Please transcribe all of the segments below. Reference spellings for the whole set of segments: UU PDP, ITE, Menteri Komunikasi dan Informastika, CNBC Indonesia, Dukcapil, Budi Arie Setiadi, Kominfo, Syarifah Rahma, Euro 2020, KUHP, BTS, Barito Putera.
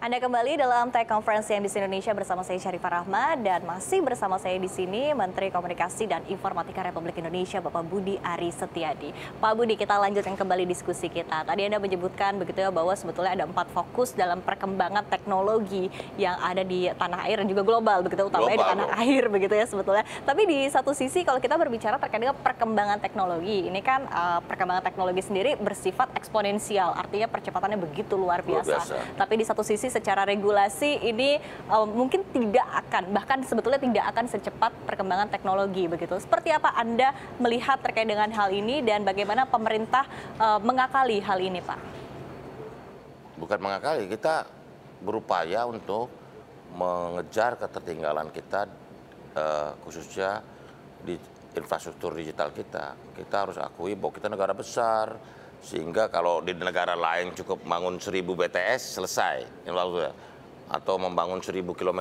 Anda kembali dalam Tech Conference CNBC Indonesia bersama saya Syarifah Rahma dan masih bersama saya di sini Menteri Komunikasi dan Informatika Republik Indonesia Bapak Budi Arie Setiadi. Pak Budi, kita lanjutkan kembali diskusi kita. Tadi Anda menyebutkan begitu ya bahwa sebetulnya ada 4 fokus dalam perkembangan teknologi yang ada di tanah air dan juga global begitu, utamanya global, di tanah air begitu ya sebetulnya. Tapi di satu sisi kalau kita berbicara terkait dengan perkembangan teknologi, ini kan perkembangan teknologi sendiri bersifat eksponensial, artinya percepatannya begitu luar biasa. Tapi di satu sisi secara regulasi ini mungkin tidak akan, bahkan sebetulnya tidak akan secepat perkembangan teknologi begitu. Seperti apa Anda melihat terkait dengan hal ini dan bagaimana pemerintah mengakali hal ini, Pak? Bukan mengakali, kita berupaya untuk mengejar ketertinggalan kita khususnya di infrastruktur digital kita. Kita harus akui bahwa kita negara besar, sehingga kalau di negara lain cukup bangun 1000 BTS selesai, atau membangun 1000 km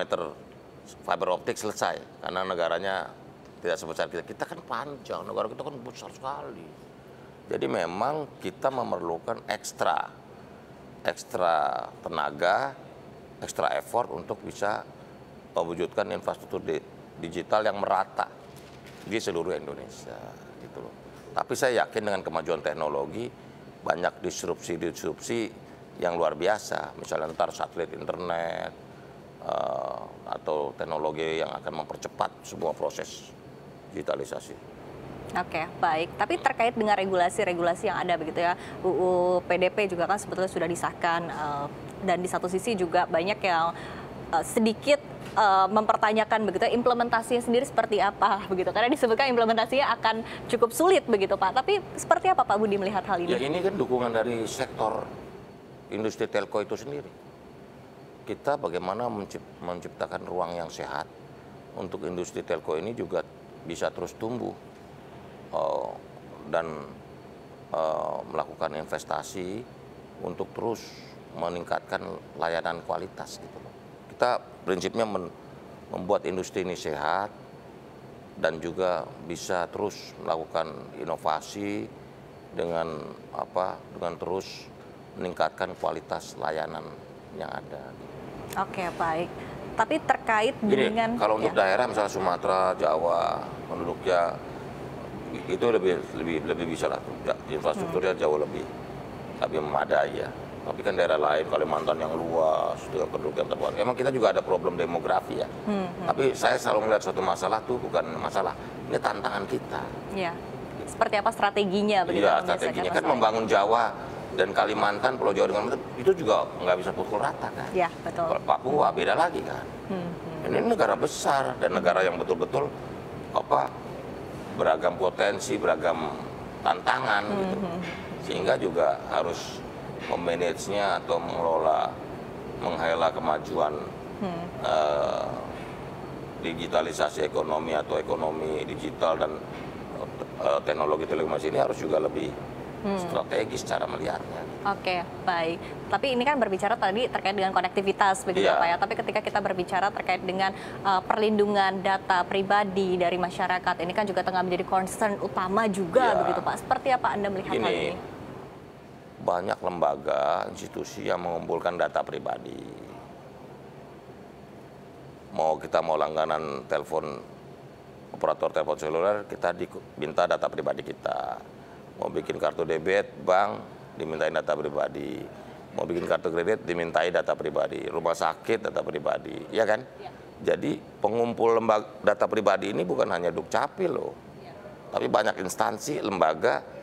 fiber optik selesai, karena negaranya tidak sebesar kita. Kita kan panjang, negara kita kan besar sekali. Jadi memang kita memerlukan ekstra tenaga, ekstra effort untuk bisa mewujudkan infrastruktur digital yang merata di seluruh Indonesia, gitu loh. Tapi saya yakin dengan kemajuan teknologi, banyak disrupsi yang luar biasa, misalnya ntar satelit internet atau teknologi yang akan mempercepat semua proses digitalisasi. Oke, baik. Tapi terkait dengan regulasi-regulasi yang ada begitu ya, UU PDP juga kan sebetulnya sudah disahkan dan di satu sisi juga banyak yang sedikit mempertanyakan begitu implementasinya sendiri seperti apa begitu, karena disebutkan implementasinya akan cukup sulit begitu, Pak. Tapi seperti apa Pak Budi melihat hal ini? Ya ini kan dukungan dari sektor industri telco itu sendiri. Kita bagaimana menciptakan ruang yang sehat untuk industri telco ini juga bisa terus tumbuh dan melakukan investasi untuk terus meningkatkan layanan kualitas gitu loh. Kita prinsipnya membuat industri ini sehat dan juga bisa terus melakukan inovasi dengan terus meningkatkan kualitas layanan yang ada. Oke, baik. Tapi terkait dengan kalau untuk daerah misalnya Sumatera, Jawa, penduduknya itu lebih bisa lah, infrastrukturnya jauh lebih memadai ya. Tapi kan daerah lain, Kalimantan yang luas dengan penduduk yang terbatas. Emang kita juga ada problem demografi ya. Tapi saya selalu melihat suatu masalah tuh bukan masalah, ini tantangan kita. Iya. Seperti apa strateginya? Iya, strateginya kan membangun Jawa dan Kalimantan, Pulau Jawa dengan itu juga nggak bisa pukul rata kan. Iya, betul. Kalau Papua beda lagi kan. Ini negara besar dan negara yang betul-betul beragam potensi, beragam tantangan gitu. Sehingga juga harus memanagenya atau menghela kemajuan digitalisasi ekonomi atau ekonomi digital dan teknologi telekomunikasi ini harus juga lebih strategis cara melihatnya. Oke, baik. Tapi ini kan berbicara tadi terkait dengan konektivitas begitu Pak ya. Tapi ketika kita berbicara terkait dengan perlindungan data pribadi dari masyarakat, ini kan juga tengah menjadi concern utama juga begitu Pak. Seperti apa Anda melihat hal ini? Banyak lembaga, institusi yang mengumpulkan data pribadi. Kita mau langganan telepon, operator telepon seluler, kita diminta data pribadi kita. Mau bikin kartu debit, bank, dimintai data pribadi. Mau bikin kartu kredit, dimintai data pribadi. Rumah sakit, data pribadi. Iya kan? Ya. Jadi pengumpul lembaga data pribadi ini bukan hanya Dukcapil loh. Ya. Tapi banyak instansi, lembaga,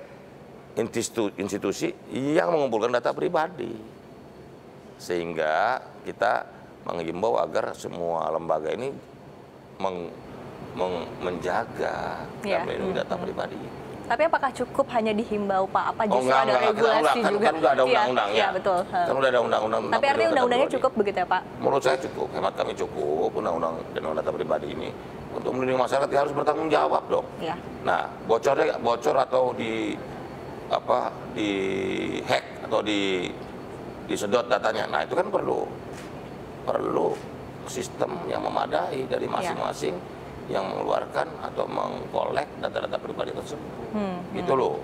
institusi yang mengumpulkan data pribadi, sehingga kita menghimbau agar semua lembaga ini menjaga dan melindungi data pribadi. Tapi apakah cukup hanya dihimbau Pak? Apa justru ada regulasi juga? Kan udah ada undang-undangnya. Iya, betul. Kan udah ada undang-undang. Tapi artinya undang-undangnya cukup begitu ya Pak? Menurut saya cukup, hemat kami cukup undang-undang dan data pribadi ini untuk melindungi masyarakat harus bertanggung jawab dong. Iya. Nah, bocor atau di hack atau disedot datanya, nah itu kan perlu sistem yang memadai dari masing-masing yang mengeluarkan atau mengkolek data-data pribadi tersebut, gitu loh.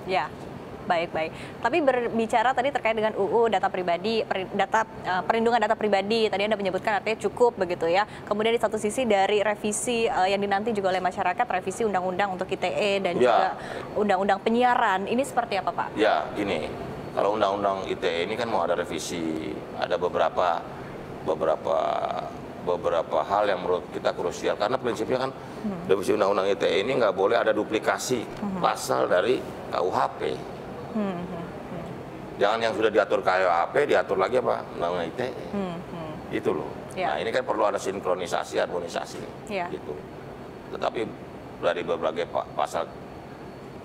Baik. Tapi berbicara tadi terkait dengan UU data pribadi, perlindungan data pribadi, tadi Anda menyebutkan artinya cukup begitu ya. Kemudian di satu sisi dari revisi yang dinanti juga oleh masyarakat, revisi undang-undang untuk ITE dan juga undang-undang penyiaran. Ini seperti apa, Pak? Ya, ini kalau undang-undang ITE ini kan mau ada revisi, ada beberapa hal yang menurut kita krusial karena prinsipnya kan revisi undang-undang ITE ini nggak boleh ada duplikasi pasal dari KUHP. Jangan yang sudah diatur KUHP diatur lagi apa undang-undang ITE. Itu loh. Nah, ini kan perlu ada sinkronisasi, harmonisasi. Gitu. Tetapi dari berbagai pasal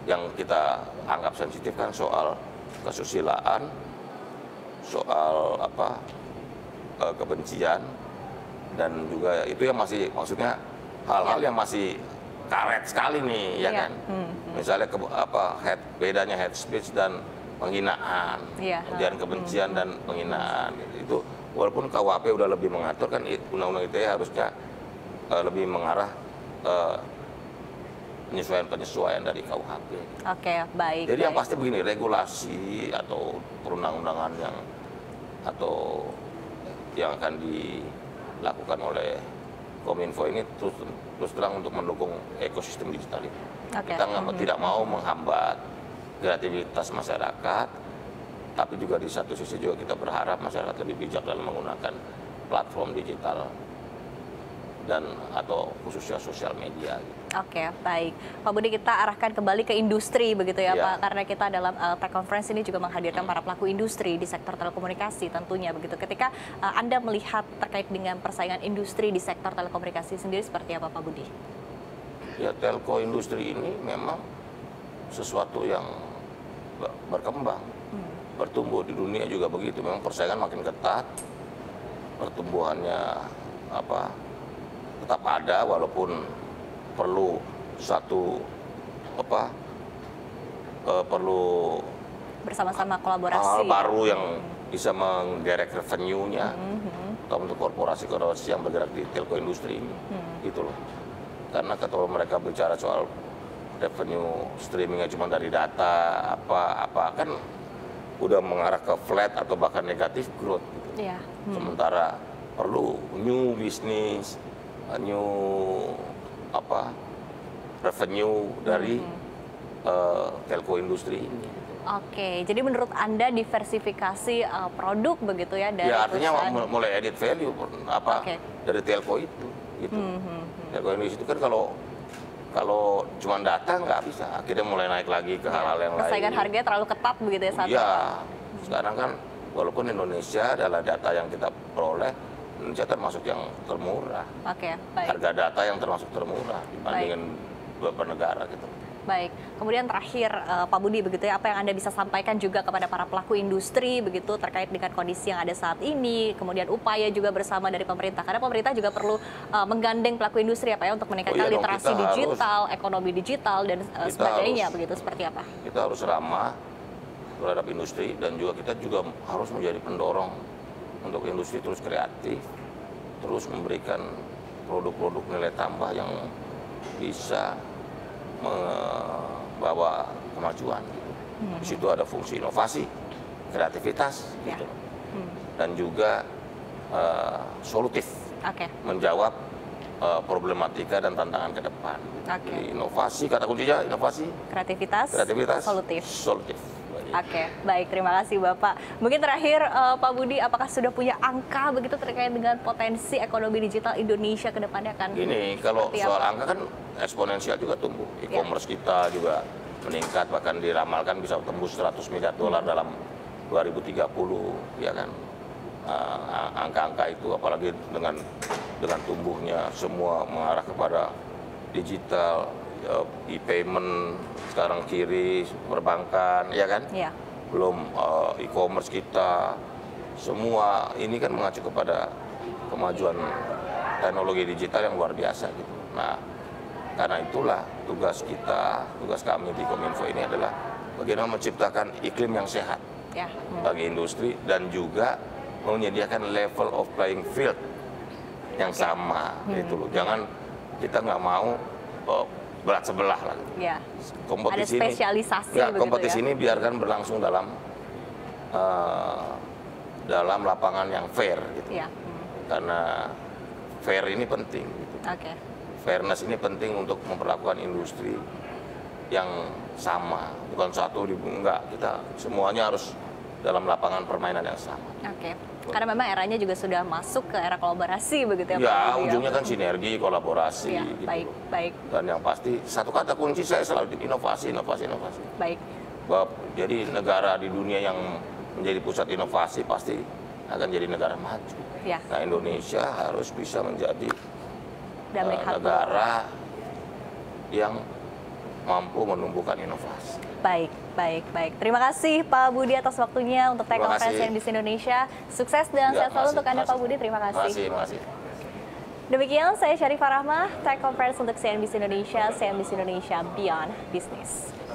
yang kita anggap sensitif kan soal kesusilaan, soal apa kebencian, dan juga itu yang masih, maksudnya hal-hal yang masih karet sekali nih, ya kan? Misalnya bedanya hate speech dan penghinaan, kemudian kebencian dan penghinaan. Itu walaupun KUHP udah lebih mengatur kan, undang-undang ITE harusnya lebih mengarah penyesuaian dari KUHP. Oke, baik. Jadi yang pasti begini, regulasi atau perundang-undangan yang akan dilakukan oleh Kominfo ini terus terang untuk mendukung ekosistem digital ini. Kita tidak mau menghambat kreativitas masyarakat, tapi juga di satu sisi juga kita berharap masyarakat lebih bijak dalam menggunakan platform digital dan atau khususnya sosial media. Oke, baik. Pak Budi, kita arahkan kembali ke industri begitu ya, Pak, karena kita dalam tech conference ini juga menghadirkan para pelaku industri di sektor telekomunikasi tentunya begitu. Ketika Anda melihat terkait dengan persaingan industri di sektor telekomunikasi sendiri seperti apa, Pak Budi? Ya, telco industri ini memang sesuatu yang berkembang, bertumbuh di dunia juga begitu. Memang persaingan makin ketat, pertumbuhannya tetap ada walaupun perlu perlu bersama-sama kolaborasi baru yang bisa menggerek revenue-nya atau untuk korporasi-korporasi yang bergerak di telco industri ini, gitu loh. Karena kalau mereka bicara soal revenue streamingnya cuma dari data kan udah mengarah ke flat atau bahkan negatif growth, gitu. Sementara perlu new business, revenue dari telco industri ini. Oke, jadi menurut Anda diversifikasi produk begitu ya dari artinya mulai edit value dari telco itu, gitu. Telco industri itu kan kalau cuma data nggak bisa, akhirnya mulai naik lagi ke hal-hal yang lain. Persaingan harganya terlalu ketat begitu ya saat itu. Sekarang kan walaupun Indonesia adalah data yang kita peroleh, Indonesia termasuk yang termurah. Baik. Harga data yang termasuk termurah dibandingkan beberapa negara gitu. Baik, kemudian terakhir Pak Budi begitu ya, apa yang Anda bisa sampaikan juga kepada para pelaku industri begitu terkait dengan kondisi yang ada saat ini, kemudian upaya juga bersama dari pemerintah, karena pemerintah juga perlu menggandeng pelaku industri untuk meningkatkan literasi digital, ekonomi digital dan sebagainya begitu, seperti apa? Kita harus ramah terhadap industri dan juga kita juga harus menjadi pendorong untuk industri terus kreatif, terus memberikan produk-produk nilai tambah yang bisa membawa kemajuan. Di situ ada fungsi inovasi, kreativitas, dan juga solutif, menjawab problematika dan tantangan ke depan. Jadi inovasi, kata kuncinya inovasi, kreativitas solutif. Baik, terima kasih Bapak. Mungkin terakhir Pak Budi, apakah sudah punya angka begitu terkait dengan potensi ekonomi digital Indonesia ke depannya kan? Ini kalau soal angka kan eksponensial juga tumbuh. E-commerce kita juga meningkat, bahkan diramalkan bisa tembus 100 miliar dolar dalam 2030, ya kan? Angka-angka itu apalagi dengan tumbuhnya semua mengarah kepada digital, e-payment sekarang kiri, perbankan, ya kan? Belum e-commerce kita, semua ini kan mengacu kepada kemajuan teknologi digital yang luar biasa gitu. Nah, karena itulah tugas kita, tugas kami di Kominfo ini adalah bagaimana menciptakan iklim yang sehat bagi industri dan juga menyediakan level of playing field yang sama, gitu loh. Jangan, kita nggak mau berat sebelah lah. Ya. Kompetisi ada spesialisasi ini, enggak, kompetisi ya? Ini biarkan berlangsung dalam dalam lapangan yang fair gitu. Ya. Karena fair ini penting. Gitu. Okay. Fairness ini penting untuk memperlakukan industri yang sama, bukan satu enggak, kita semuanya harus dalam lapangan permainan yang sama. Oke. Okay. Karena memang eranya juga sudah masuk ke era kolaborasi begitu ya Pak? Ya, ujungnya kan sinergi, kolaborasi. Ya, gitu. Baik, baik. Dan yang pasti, satu kata kunci saya selalu inovasi, inovasi, inovasi. Baik. Jadi negara di dunia yang menjadi pusat inovasi pasti akan jadi negara maju. Ya. Nah, Indonesia harus bisa menjadi negara yang mampu menumbuhkan inovasi. Baik, baik, baik. Terima kasih Pak Budi atas waktunya untuk tech conference CNBC Indonesia. Sukses dan sehat selalu untuk Anda Pak Budi. Terima kasih. Terima kasih. Demikian saya Syarifah Rahma, tech conference untuk CNBC Indonesia Beyond Business.